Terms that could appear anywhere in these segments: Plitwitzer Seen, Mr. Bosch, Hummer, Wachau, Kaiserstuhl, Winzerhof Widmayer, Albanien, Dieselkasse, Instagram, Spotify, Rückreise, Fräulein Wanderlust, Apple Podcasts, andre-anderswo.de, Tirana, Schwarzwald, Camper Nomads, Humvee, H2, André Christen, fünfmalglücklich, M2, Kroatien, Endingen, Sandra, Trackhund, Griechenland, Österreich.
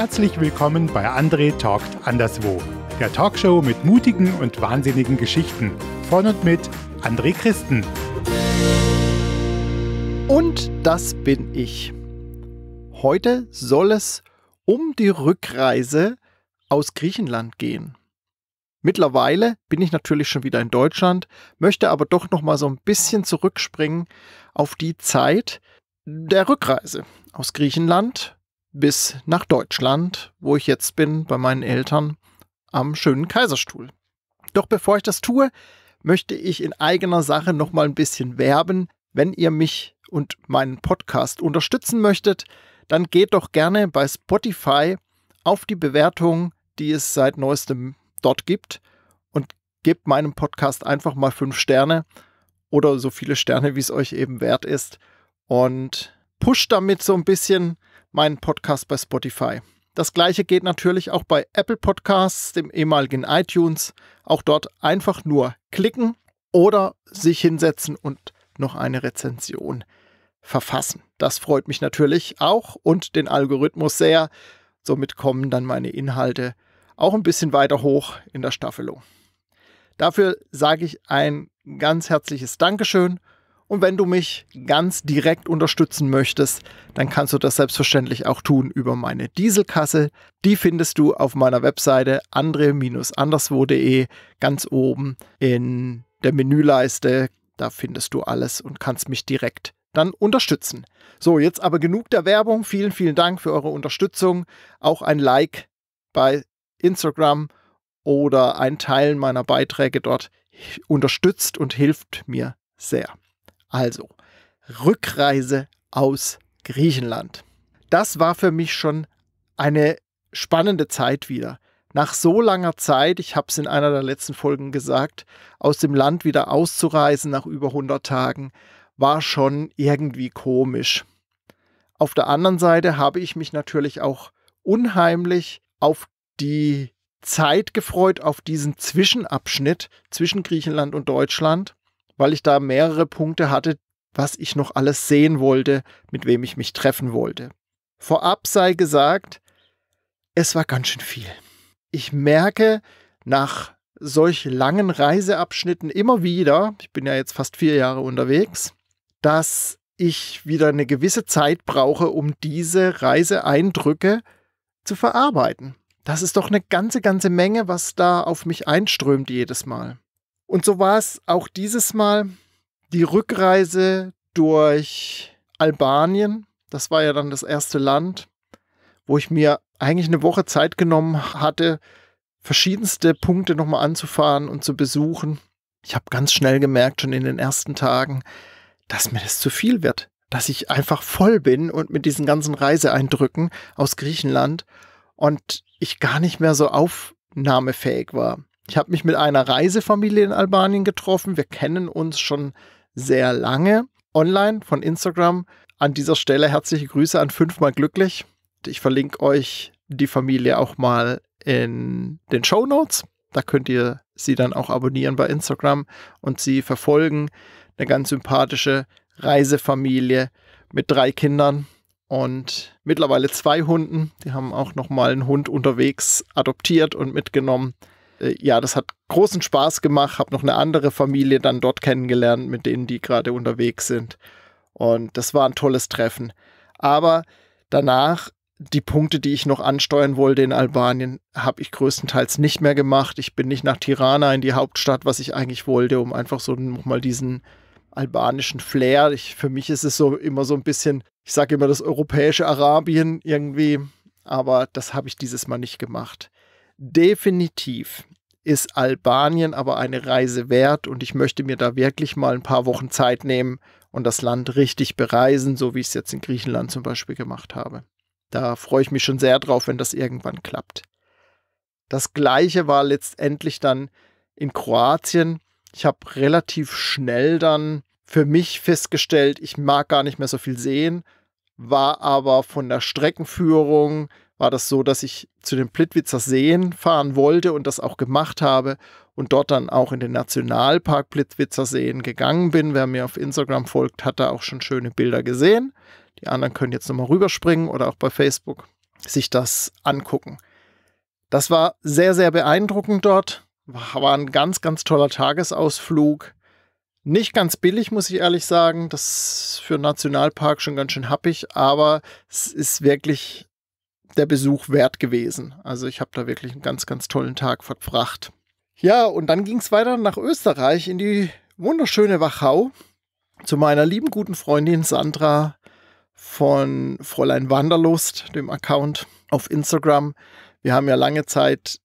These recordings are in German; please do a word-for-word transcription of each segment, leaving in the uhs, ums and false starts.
Herzlich willkommen bei André Talkt anderswo, der Talkshow mit mutigen und wahnsinnigen Geschichten. Von und mit André Christen. Und das bin ich. Heute soll es um die Rückreise aus Griechenland gehen. Mittlerweile bin ich natürlich schon wieder in Deutschland, möchte aber doch noch mal so ein bisschen zurückspringen auf die Zeit der Rückreise aus Griechenland bis nach Deutschland, wo ich jetzt bin bei meinen Eltern am schönen Kaiserstuhl. Doch bevor ich das tue, möchte ich in eigener Sache noch mal ein bisschen werben. Wenn ihr mich und meinen Podcast unterstützen möchtet, dann geht doch gerne bei Spotify auf die Bewertung, die es seit neuestem dort gibt, und gebt meinem Podcast einfach mal fünf Sterne oder so viele Sterne, wie es euch eben wert ist, und pusht damit so ein bisschen meinen Podcast bei Spotify. Das gleiche geht natürlich auch bei Apple Podcasts, dem ehemaligen iTunes. Auch dort einfach nur klicken oder sich hinsetzen und noch eine Rezension verfassen. Das freut mich natürlich auch und den Algorithmus sehr. Somit kommen dann meine Inhalte auch ein bisschen weiter hoch in der Staffelung. Dafür sage ich ein ganz herzliches Dankeschön. Und wenn du mich ganz direkt unterstützen möchtest, dann kannst du das selbstverständlich auch tun über meine Dieselkasse. Die findest du auf meiner Webseite andre Bindestrich anderswo punkt de ganz oben in der Menüleiste. Da findest du alles und kannst mich direkt dann unterstützen. So, jetzt aber genug der Werbung. Vielen, vielen Dank für eure Unterstützung. Auch ein Like bei Instagram oder ein Teilen meiner Beiträge dort unterstützt und hilft mir sehr. Also, Rückreise aus Griechenland. Das war für mich schon eine spannende Zeit wieder. Nach so langer Zeit, ich habe es in einer der letzten Folgen gesagt, aus dem Land wieder auszureisen nach über hundert Tagen, war schon irgendwie komisch. Auf der anderen Seite habe ich mich natürlich auch unheimlich auf die Zeit gefreut, auf diesen Zwischenabschnitt zwischen Griechenland und Deutschland, weil ich da mehrere Punkte hatte, was ich noch alles sehen wollte, mit wem ich mich treffen wollte. Vorab sei gesagt, es war ganz schön viel. Ich merke nach solch langen Reiseabschnitten immer wieder, ich bin ja jetzt fast vier Jahre unterwegs, dass ich wieder eine gewisse Zeit brauche, um diese Reiseeindrücke zu verarbeiten. Das ist doch eine ganze, ganze Menge, was da auf mich einströmt jedes Mal. Und so war es auch dieses Mal. Die Rückreise durch Albanien, das war ja dann das erste Land, wo ich mir eigentlich eine Woche Zeit genommen hatte, verschiedenste Punkte nochmal anzufahren und zu besuchen. Ich habe ganz schnell gemerkt, schon in den ersten Tagen, dass mir das zu viel wird. Dass ich einfach voll bin und mit diesen ganzen Reiseeindrücken aus Griechenland und ich gar nicht mehr so aufnahmefähig war. Ich habe mich mit einer Reisefamilie in Albanien getroffen. Wir kennen uns schon sehr lange online von Instagram. An dieser Stelle herzliche Grüße an fünfmalglücklich. Ich verlinke euch die Familie auch mal in den Shownotes. Da könnt ihr sie dann auch abonnieren bei Instagram und sie verfolgen. Eine ganz sympathische Reisefamilie mit drei Kindern und mittlerweile zwei Hunden. Die haben auch nochmal einen Hund unterwegs adoptiert und mitgenommen. Ja, das hat großen Spaß gemacht. Habe noch eine andere Familie dann dort kennengelernt, mit denen die gerade unterwegs sind. Und das war ein tolles Treffen. Aber danach, die Punkte, die ich noch ansteuern wollte in Albanien, habe ich größtenteils nicht mehr gemacht. Ich bin nicht nach Tirana in die Hauptstadt, was ich eigentlich wollte, um einfach so nochmal diesen albanischen Flair. Ich, für mich ist es so immer so ein bisschen, ich sage immer das europäische Arabien irgendwie. Aber das habe ich dieses Mal nicht gemacht. Definitiv ist Albanien aber eine Reise wert und ich möchte mir da wirklich mal ein paar Wochen Zeit nehmen und das Land richtig bereisen, so wie ich es jetzt in Griechenland zum Beispiel gemacht habe. Da freue ich mich schon sehr drauf, wenn das irgendwann klappt. Das Gleiche war letztendlich dann in Kroatien. Ich habe relativ schnell dann für mich festgestellt, ich mag gar nicht mehr so viel sehen, war aber von der Streckenführung, war das so, dass ich zu den Plitwitzer Seen fahren wollte und das auch gemacht habe und dort dann auch in den Nationalpark Plitwitzer Seen gegangen bin. Wer mir auf Instagram folgt, hat da auch schon schöne Bilder gesehen. Die anderen können jetzt nochmal rüberspringen oder auch bei Facebook. sich das angucken. Das war sehr, sehr beeindruckend dort. War ein ganz, ganz toller Tagesausflug. Nicht ganz billig, muss ich ehrlich sagen. Das ist für einen Nationalpark schon ganz schön happig, aber es ist wirklich der Besuch wert gewesen. Also ich habe da wirklich einen ganz, ganz tollen Tag verbracht. Ja, und dann ging es weiter nach Österreich, in die wunderschöne Wachau, zu meiner lieben guten Freundin Sandra von Fräulein Wanderlust, dem Account auf Instagram. Wir haben ja lange Zeit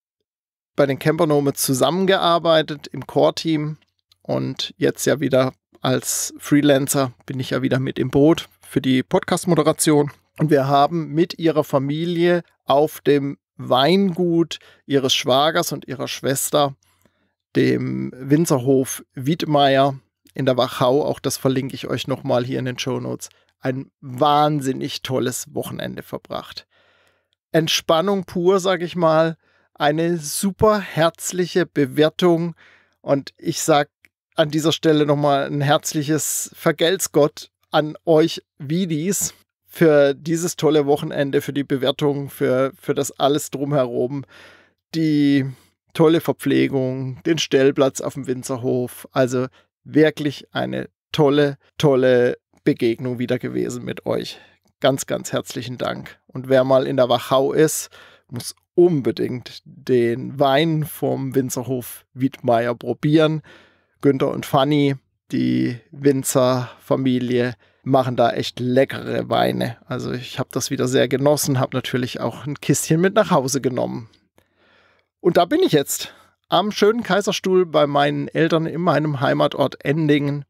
bei den Camper Nomads zusammengearbeitet im Core-Team und jetzt ja wieder als Freelancer bin ich ja wieder mit im Boot für die Podcast-Moderation. Und wir haben mit ihrer Familie auf dem Weingut ihres Schwagers und ihrer Schwester, dem Winzerhof Widmayer in der Wachau, auch das verlinke ich euch nochmal hier in den Shownotes, ein wahnsinnig tolles Wochenende verbracht. Entspannung pur, sage ich mal. Eine super herzliche Bewertung und ich sage an dieser Stelle nochmal ein herzliches Vergelt's Gott an euch Vidis für dieses tolle Wochenende, für die Bewertung, für, für das alles drumherum, die tolle Verpflegung, den Stellplatz auf dem Winzerhof, also wirklich eine tolle, tolle Begegnung wieder gewesen mit euch. Ganz, ganz herzlichen Dank und wer mal in der Wachau ist, muss unbedingt den Wein vom Winzerhof Widmayer probieren. Günther und Fanny, die Winzerfamilie, machen da echt leckere Weine. Also ich habe das wieder sehr genossen, habe natürlich auch ein Kistchen mit nach Hause genommen. Und da bin ich jetzt am schönen Kaiserstuhl bei meinen Eltern in meinem Heimatort Endingen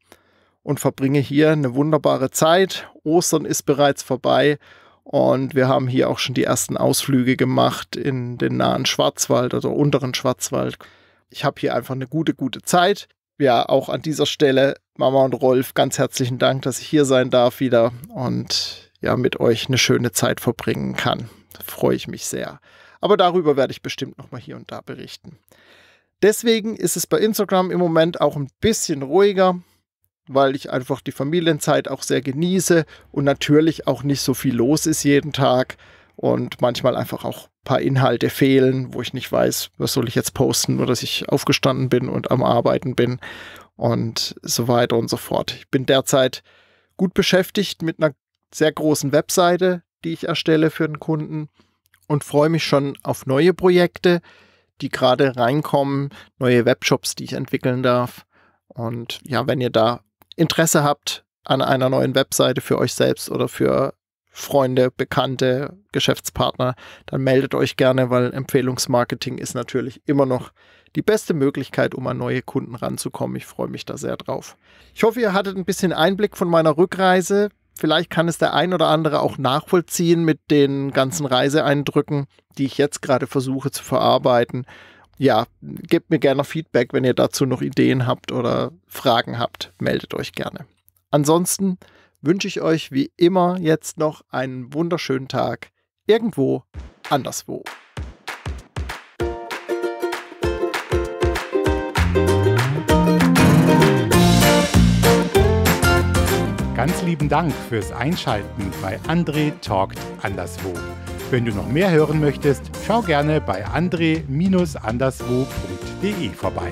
und verbringe hier eine wunderbare Zeit. Ostern ist bereits vorbei. Und wir haben hier auch schon die ersten Ausflüge gemacht in den nahen Schwarzwald oder unteren Schwarzwald. Ich habe hier einfach eine gute, gute Zeit. Ja, auch an dieser Stelle, Mama und Rolf, ganz herzlichen Dank, dass ich hier sein darf wieder und ja, mit euch eine schöne Zeit verbringen kann. Da freue ich mich sehr. Aber darüber werde ich bestimmt nochmal hier und da berichten. Deswegen ist es bei Instagram im Moment auch ein bisschen ruhiger, weil ich einfach die Familienzeit auch sehr genieße und natürlich auch nicht so viel los ist jeden Tag und manchmal einfach auch ein paar Inhalte fehlen, wo ich nicht weiß, was soll ich jetzt posten, nur dass ich aufgestanden bin und am Arbeiten bin und so weiter und so fort. Ich bin derzeit gut beschäftigt mit einer sehr großen Webseite, die ich erstelle für den Kunden und freue mich schon auf neue Projekte, die gerade reinkommen, neue Webshops, die ich entwickeln darf. Und ja, wenn ihr da Interesse habt an einer neuen Webseite für euch selbst oder für Freunde, Bekannte, Geschäftspartner, dann meldet euch gerne, weil Empfehlungsmarketing ist natürlich immer noch die beste Möglichkeit, um an neue Kunden ranzukommen. Ich freue mich da sehr drauf. Ich hoffe, ihr hattet ein bisschen Einblick von meiner Rückreise. Vielleicht kann es der ein oder andere auch nachvollziehen mit den ganzen Reiseeindrücken, die ich jetzt gerade versuche zu verarbeiten. Ja, gebt mir gerne Feedback, wenn ihr dazu noch Ideen habt oder Fragen habt, meldet euch gerne. Ansonsten wünsche ich euch wie immer jetzt noch einen wunderschönen Tag irgendwo anderswo. Ganz lieben Dank fürs Einschalten bei André Talkt anderswo. Wenn du noch mehr hören möchtest, schau gerne bei andre anderswo punkt de vorbei.